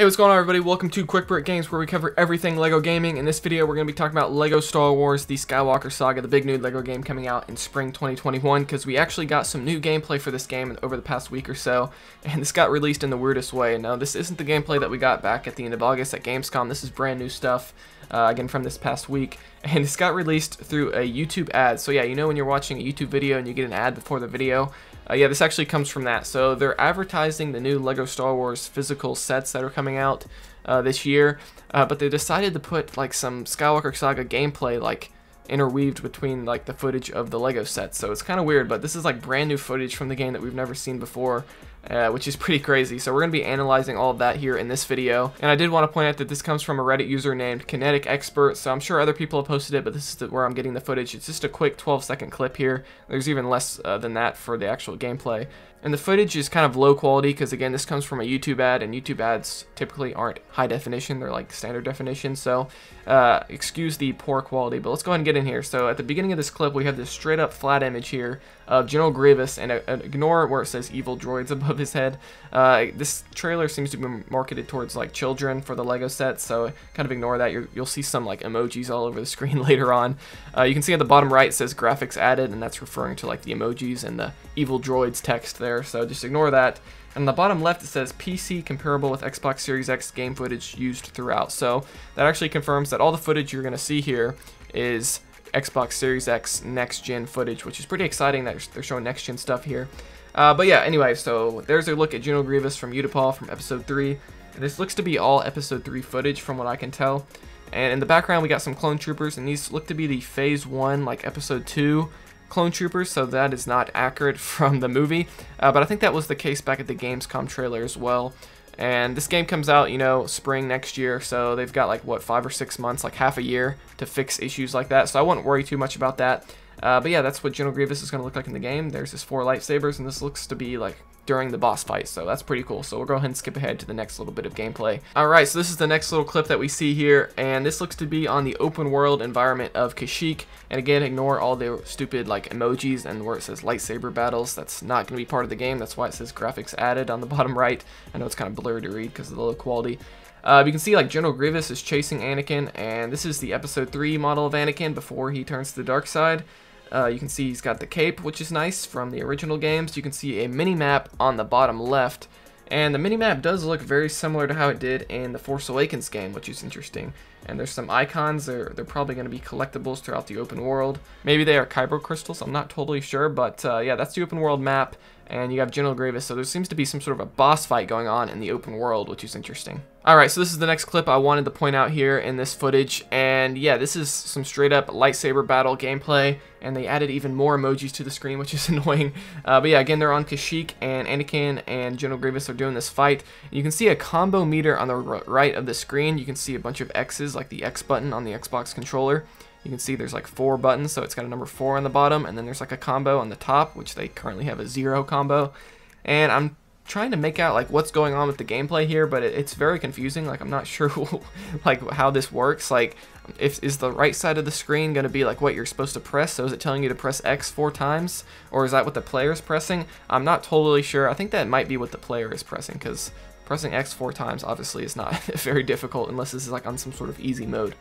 Hey, what's going on, everybody? Welcome to Quick Brick Games, where we cover everything LEGO gaming. In this video, we're going to be talking about LEGO Star Wars: The Skywalker Saga, the big new LEGO game coming out in spring 2021, because we actually got some new gameplay for this game over the past week or so, and this got released in the weirdest way. Now, this isn't the gameplay that we got back at the end of August at Gamescom. This is brand new stuff, again, from this past week, and this got released through a YouTube ad. So yeah, you know when you're watching a YouTube video and you get an ad before the video? Yeah, this actually comes from that. So they're advertising the new LEGO Star Wars physical sets that are coming out this year, but they decided to put like some Skywalker Saga gameplay like interweaved between like the footage of the LEGO sets. So it's kind of weird, but this is like brand new footage from the game that we've never seen before, which is pretty crazy. So we're gonna be analyzing all of that here in this video. And I did want to point out that this comes from a Reddit user named Kinetic Expert, so I'm sure other people have posted it, but this is where I'm getting the footage. It's just a quick 12-second clip here. There's even less than that for the actual gameplay, and the footage is kind of low quality because, again, this comes from a YouTube ad, and YouTube ads typically aren't high definition. They're like standard definition, so excuse the poor quality. But let's go ahead and get in here. So at the beginning of this clip, we have this straight up flat image here of General Grievous, and ignore where it says evil droids above his head. This trailer seems to be marketed towards like children for the LEGO set, so kind of ignore that. You'll see some like emojis all over the screen later on. You can see at the bottom right it says graphics added, and that's referring to like the emojis and the evil droids text there, so just ignore that. And the bottom left it says PC comparable with Xbox Series X game footage used throughout, so that actually confirms that all the footage you're going to see here is Xbox Series X next-gen footage, which is pretty exciting that they're showing next-gen stuff here. But yeah, anyway, so there's a look at General Grievous from Utapau from Episode 3. And this looks to be all Episode 3 footage from what I can tell. And in the background, we got some clone troopers, and these look to be the Phase 1, like Episode 2 clone troopers, so that is not accurate from the movie. But I think that was the case back at the Gamescom trailer as well. And this game comes out, you know, spring next year, so they've got like, what, 5 or 6 months, like half a year to fix issues like that, so I wouldn't worry too much about that. But yeah, that's what General Grievous is going to look like in the game. There's his 4 lightsabers, and this looks to be like during the boss fight, so that's pretty cool. So we'll go ahead and skip ahead to the next little bit of gameplay. Alright, so this is the next little clip that we see here, and this looks to be on the open world environment of Kashyyyk. And again, ignore all the stupid like emojis and where it says lightsaber battles. That's not going to be part of the game. That's why it says graphics added on the bottom right. I know it's kind of blurry to read because of the low quality. You can see like General Grievous is chasing Anakin, and this is the Episode 3 model of Anakin before he turns to the dark side. You can see he's got the cape, which is nice, from the original games. You can see a mini-map on the bottom left, and the mini-map does look very similar to how it did in the Force Awakens game, which is interesting. And there's some icons. They're probably going to be collectibles throughout the open world. Maybe they are kyber crystals, I'm not totally sure, but yeah, that's the open world map, and you have General Grievous, so there seems to be some sort of a boss fight going on in the open world, which is interesting. Alright, so this is the next clip I wanted to point out here in this footage, and yeah, this is some straight up lightsaber battle gameplay, and they added even more emojis to the screen, which is annoying. But yeah, again, they're on Kashyyyk, and Anakin and General Grievous are doing this fight. You can see a combo meter on the right of the screen. You can see a bunch of X's, like the X button on the Xbox controller. You can see there's like 4 buttons, so it's got a number 4 on the bottom, and then there's like a combo on the top, which they currently have a 0 combo. And I'm trying to make out like what's going on with the gameplay here, but it's very confusing. Like, I'm not sure like how this works. Like, is the right side of the screen going to be like what you're supposed to press? So is it telling you to press X 4 times, or is that what the player's pressing? I'm not totally sure. I think that might be what the player is pressing, because pressing X 4 times obviously is not very difficult, unless this is like on some sort of easy mode.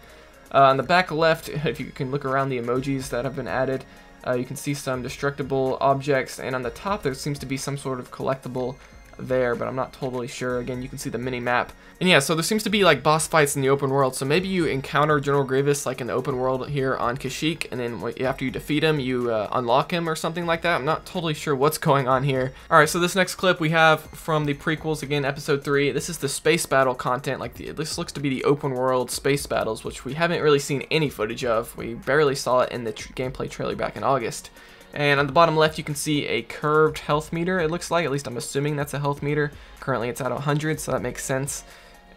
On the back left, if you can look around the emojis that have been added, you can see some destructible objects, and on the top there seems to be some sort of collectible there, but I'm not totally sure. Again, you can see the mini-map. And yeah, so there seems to be like boss fights in the open world, so maybe you encounter General Grievous like in the open world here on Kashyyyk, and then after you defeat him, you unlock him or something like that. I'm not totally sure what's going on here. Alright, so this next clip we have from the prequels, again, Episode 3. This is the space battle content. Like, this looks to be the open world space battles, which we haven't really seen any footage of. We barely saw it in the gameplay trailer back in August. And on the bottom left, you can see a curved health meter, it looks like. At least I'm assuming that's a health meter. Currently, it's at 100, so that makes sense.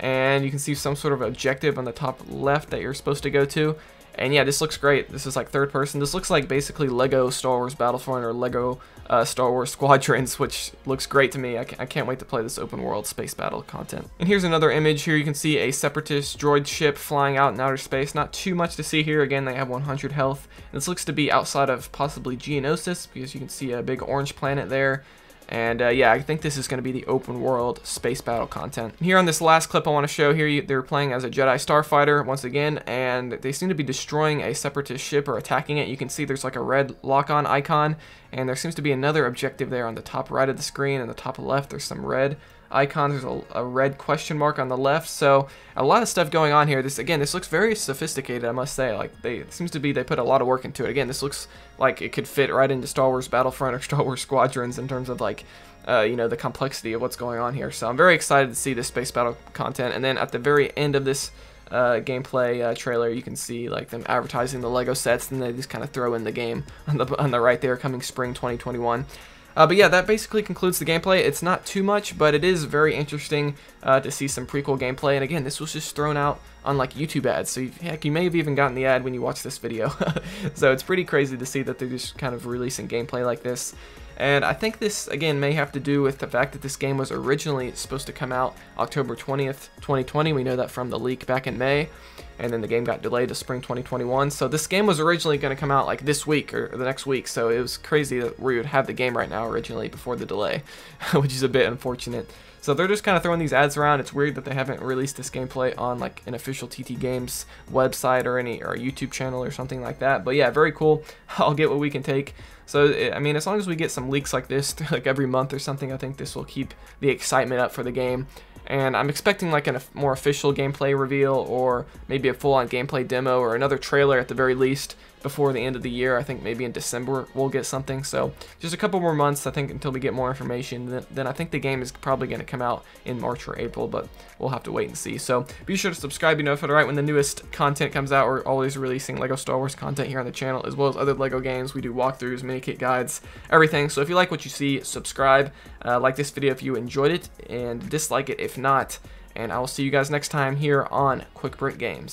And you can see some sort of objective on the top left that you're supposed to go to. And yeah, this looks great. This is like third person. This looks like basically LEGO Star Wars Battlefront, or LEGO Star Wars Squadrons, which looks great to me. I can't wait to play this open world space battle content. And here's another image. Here you can see a Separatist droid ship flying out in outer space. Not too much to see here. Again, they have 100 health. This looks to be outside of possibly Geonosis, because you can see a big orange planet there. And yeah, I think this is going to be the open world space battle content. Here on this last clip I want to show here, they're playing as a Jedi starfighter once again, and they seem to be destroying a Separatist ship or attacking it. You can see there's like a red lock-on icon, and there seems to be another objective there on the top right of the screen, and the top left there's some red icons. There's a red question mark on the left, so a lot of stuff going on here. This, again, this looks very sophisticated, I must say. Like, it seems to be they put a lot of work into it. Again, this looks like it could fit right into Star Wars Battlefront or Star Wars Squadrons in terms of, like, you know, the complexity of what's going on here. So I'm very excited to see this space battle content. And then at the very end of this gameplay trailer, you can see like them advertising the Lego sets, and they just kind of throw in the game on the right there, coming spring 2021. But yeah, that basically concludes the gameplay. It's not too much, but it is very interesting to see some prequel gameplay. And again, this was just thrown out on like YouTube ads, so heck, you may have even gotten the ad when you watch this video. So it's pretty crazy to see that they're just kind of releasing gameplay like this. And I think this, again, may have to do with the fact that this game was originally supposed to come out October 20th, 2020. We know that from the leak back in May, and then the game got delayed to spring 2021. So this game was originally going to come out like this week or the next week, so it was crazy that we would have the game right now originally before the delay, which is a bit unfortunate. So they're just kind of throwing these ads around. It's weird that they haven't released this gameplay on like an official TT Games website or a YouTube channel or something like that. But yeah, very cool. I'll get what we can take. So I mean, as long as we get some leaks like this, like every month or something, I think this will keep the excitement up for the game. And I'm expecting like a more official gameplay reveal, or maybe a full-on gameplay demo, or another trailer at the very least before the end of the year. I think maybe in December we'll get something. So just a couple more months, I think, until we get more information. Then I think the game is probably going to come out in March or April, but we'll have to wait and see. So be sure to subscribe, you know, for the right when the newest content comes out. We're always releasing Lego Star Wars content here on the channel, as well as other Lego games. We do walkthroughs, mini kit guides, everything. So if you like what you see, subscribe, like this video if you enjoyed it, and dislike it if not. And I will see you guys next time here on Quick Brick Games.